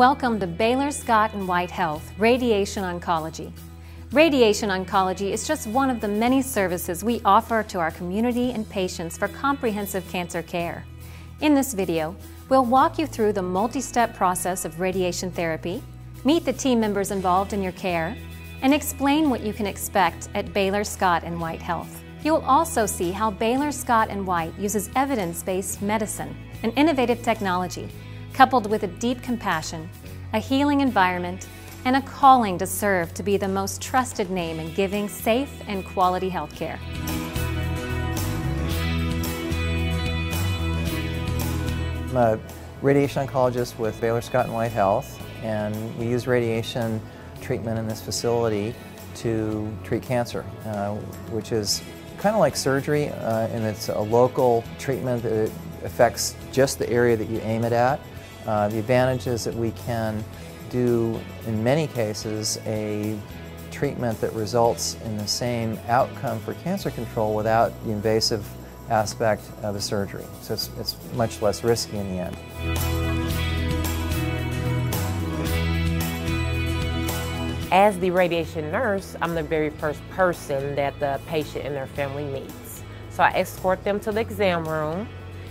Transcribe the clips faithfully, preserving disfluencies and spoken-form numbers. Welcome to Baylor Scott and White Health, Radiation Oncology. Radiation Oncology is just one of the many services we offer to our community and patients for comprehensive cancer care. In this video, we'll walk you through the multi-step process of radiation therapy, meet the team members involved in your care, and explain what you can expect at Baylor Scott and White Health. You'll also see how Baylor Scott and White uses evidence-based medicine and innovative technology, coupled with a deep compassion, a healing environment, and a calling to serve to be the most trusted name in giving safe and quality health care. I'm a radiation oncologist with Baylor Scott and White Health, and we use radiation treatment in this facility to treat cancer, uh, which is kind of like surgery, uh, and it's a local treatment that affects just the area that you aim it at. Uh, the advantage is that we can do, in many cases, a treatment that results in the same outcome for cancer control without the invasive aspect of the surgery. So it's, it's much less risky in the end. As the radiation nurse, I'm the very first person that the patient and their family meets. So I escort them to the exam room,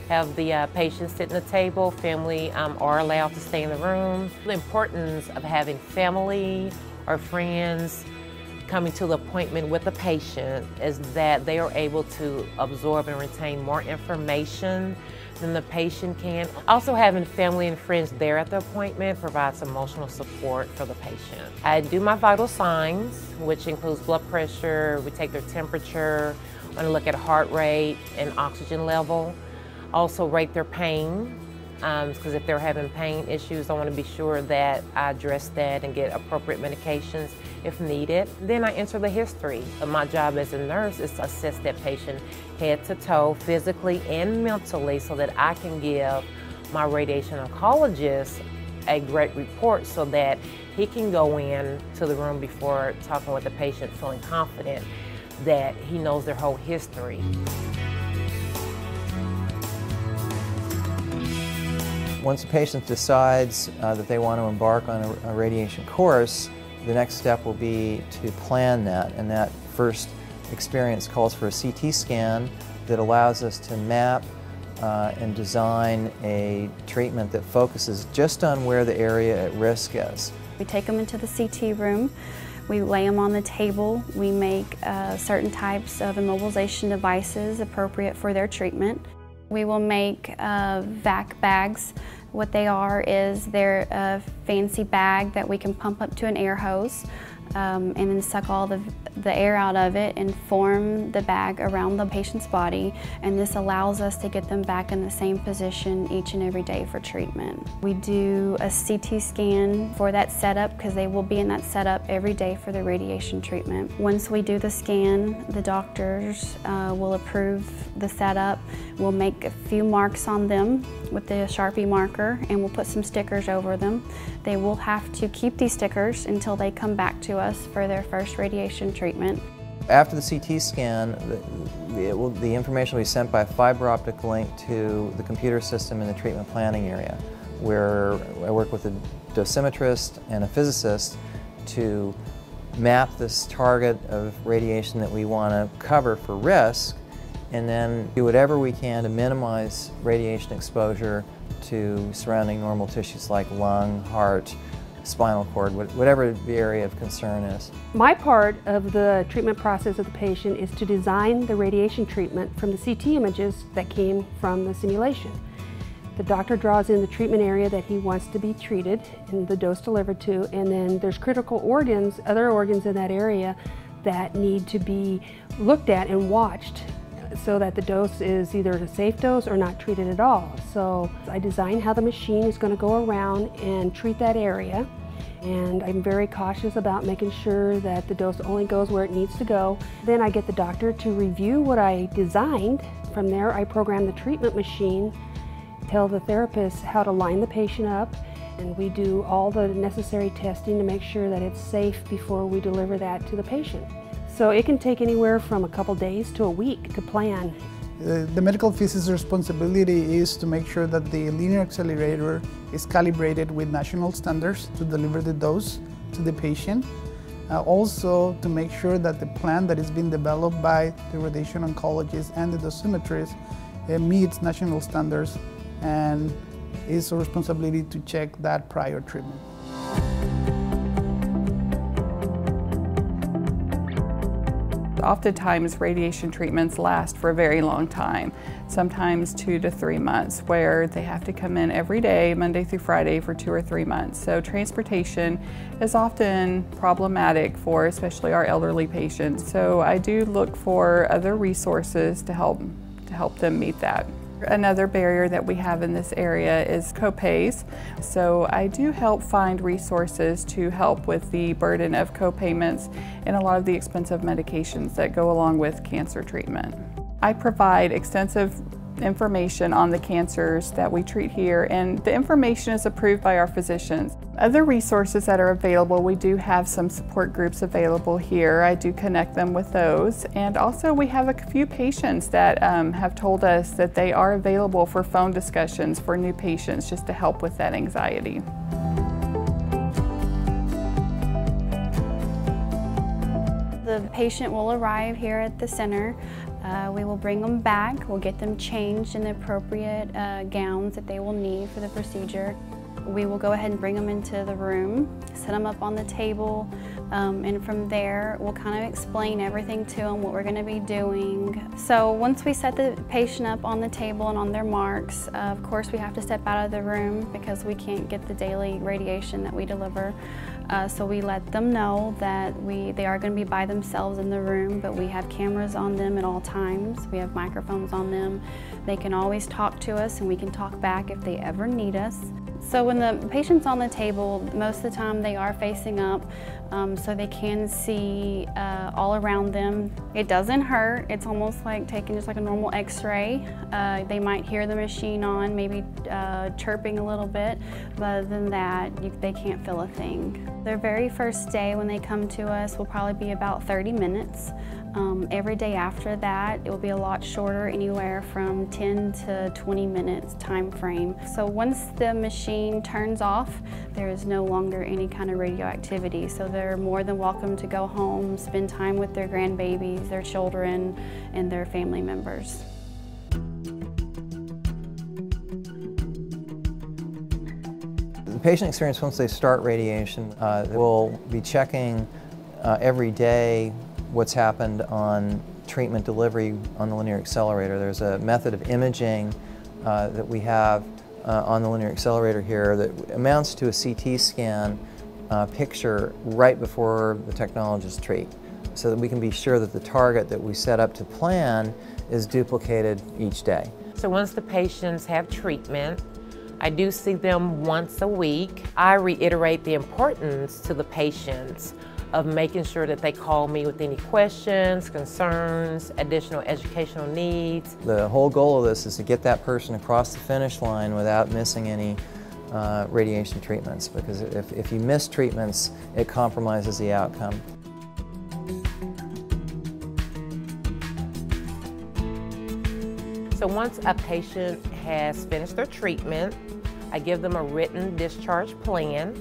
have the uh, patient sit at the table. Family um, are allowed to stay in the room. The importance of having family or friends coming to the appointment with the patient is that they are able to absorb and retain more information than the patient can. Also, having family and friends there at the appointment provides emotional support for the patient. I do my vital signs, which includes blood pressure. We take their temperature, I'm gonna look at heart rate and oxygen level. Also rate their pain, because um, if they're having pain issues, I wanna be sure that I address that and get appropriate medications if needed. Then I enter the history. My job as a nurse is to assess that patient head to toe, physically and mentally, so that I can give my radiation oncologist a great report so that he can go in to the room before talking with the patient feeling confident that he knows their whole history. Once a patient decides uh, that they want to embark on a, a radiation course, the next step will be to plan that, and that first experience calls for a C T scan that allows us to map uh, and design a treatment that focuses just on where the area at risk is. We take them into the C T room, we lay them on the table, we make uh, certain types of immobilization devices appropriate for their treatment. We will make uh, vac bags. What they are is they're a fancy bag that we can pump up to an air hose um, and then suck all the, the air out of it and form the bag around the patient's body, and this allows us to get them back in the same position each and every day for treatment. We do a C T scan for that setup because they will be in that setup every day for the radiation treatment. Once we do the scan, the doctors uh, will approve the setup. We'll make a few marks on them with the Sharpie marker, and we'll put some stickers over them. They will have to keep these stickers until they come back to us for their first radiation treatment. After the C T scan, the, it will, the information will be sent by fiber optic link to the computer system in the treatment planning area, where I work with a dosimetrist and a physicist to map this target of radiation that we want to cover for risk, and then do whatever we can to minimize radiation exposure to surrounding normal tissues like lung, heart, spinal cord, whatever the area of concern is. My part of the treatment process of the patient is to design the radiation treatment from the C T images that came from the simulation. The doctor draws in the treatment area that he wants to be treated and the dose delivered to, and then there's critical organs, other organs in that area that need to be looked at and watched, so that the dose is either a safe dose or not treated at all. So I design how the machine is going to go around and treat that area, and I'm very cautious about making sure that the dose only goes where it needs to go. Then I get the doctor to review what I designed. From there I program the treatment machine, tell the therapist how to line the patient up, and we do all the necessary testing to make sure that it's safe before we deliver that to the patient. So it can take anywhere from a couple days to a week to plan Uh, the medical physicist's responsibility is to make sure that the linear accelerator is calibrated with national standards to deliver the dose to the patient. Uh, also, to make sure that the plan that is being developed by the radiation oncologist and the dosimetrist uh, meets national standards, and it's a responsibility to check that prior treatment. Oftentimes, radiation treatments last for a very long time, sometimes two to three months, where they have to come in every day, Monday through Friday, for two or three months. So transportation is often problematic for especially our elderly patients. So I do look for other resources to help, to help them meet that. Another barrier that we have in this area is copays. So I do help find resources to help with the burden of copayments and a lot of the expensive medications that go along with cancer treatment. I provide extensive information on the cancers that we treat here, and the information is approved by our physicians. Other resources that are available, we do have some support groups available here. I do connect them with those, and also we have a few patients that um, have told us that they are available for phone discussions for new patients, just to help with that anxiety. The patient will arrive here at the center. Uh, we will bring them back. We'll get them changed in the appropriate uh, gowns that they will need for the procedure. We will go ahead and bring them into the room, set them up on the table, um, and from there we'll kind of explain everything to them, what we're going to be doing. So once we set the patient up on the table and on their marks, uh, of course we have to step out of the room because we can't get the daily radiation that we deliver. Uh, so we let them know that we, they are going to be by themselves in the room, but we have cameras on them at all times. We have microphones on them. They can always talk to us and we can talk back if they ever need us. So when the patient's on the table, most of the time they are facing up, um, so they can see uh, all around them. It doesn't hurt. It's almost like taking just like a normal x-ray. Uh, they might hear the machine on, maybe uh, chirping a little bit, but other than that, you, they can't feel a thing. Their very first day when they come to us will probably be about thirty minutes. Um, every day after that, it will be a lot shorter, anywhere from ten to twenty minutes time frame. So once the machine turns off, there is no longer any kind of radioactivity. So they're more than welcome to go home, spend time with their grandbabies, their children, and their family members. The patient experience once they start radiation, uh, we'll be checking uh, every day what's happened on treatment delivery on the linear accelerator. There's a method of imaging uh, that we have uh, on the linear accelerator here that amounts to a C T scan uh, picture right before the technologists treat, so that we can be sure that the target that we set up to plan is duplicated each day. So once the patients have treatment, I do see them once a week. I reiterate the importance to the patients of making sure that they call me with any questions, concerns, additional educational needs. The whole goal of this is to get that person across the finish line without missing any uh, radiation treatments, because if, if you miss treatments, it compromises the outcome. So once a patient has finished their treatment, I give them a written discharge plan.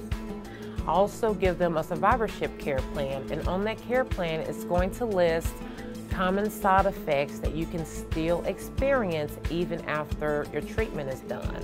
Also give them a survivorship care plan, and on that care plan it's going to list common side effects that you can still experience even after your treatment is done.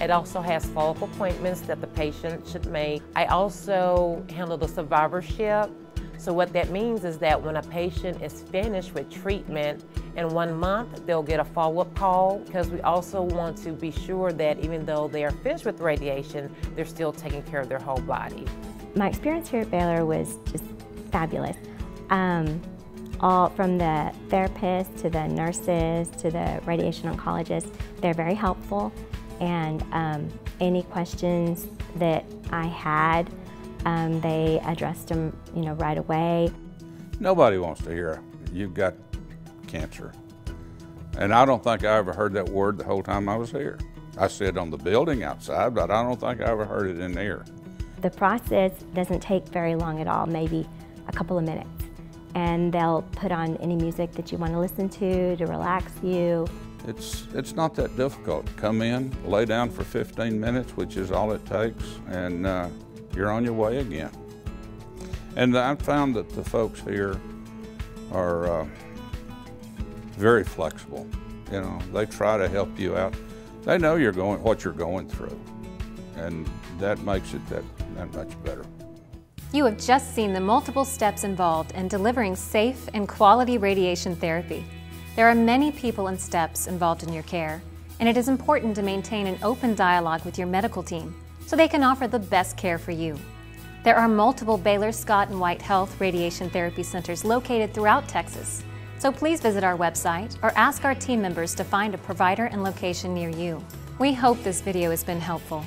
It also has follow-up appointments that the patient should make. I also handle the survivorship, so what that means is that when a patient is finished with treatment, in one month they'll get a follow-up call, because we also want to be sure that even though they are finished with radiation, they're still taking care of their whole body. My experience here at Baylor was just fabulous. Um, all from the therapists to the nurses to the radiation oncologists, they're very helpful, and um, any questions that I had, um, they addressed them, you know, right away. Nobody wants to hear you've got cancer. And I don't think I ever heard that word the whole time I was here. I said on the building outside, but I don't think I ever heard it in there. The process doesn't take very long at all, maybe a couple of minutes. and they'll put on any music that you want to listen to to relax you. It's, it's not that difficult. Come in, lay down for fifteen minutes, which is all it takes, and uh, you're on your way again. And I've found that the folks here are uh, very flexible. You know, they try to help you out. They know you're going, what you're going through, and that makes it that, that much better. You have just seen the multiple steps involved in delivering safe and quality radiation therapy. There are many people and steps involved in your care, and it is important to maintain an open dialogue with your medical team so they can offer the best care for you. There are multiple Baylor Scott and White Health Radiation Therapy Centers located throughout Texas, so please visit our website or ask our team members to find a provider and location near you. We hope this video has been helpful.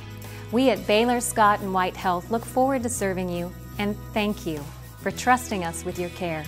We at Baylor Scott and White Health look forward to serving you, and thank you for trusting us with your care.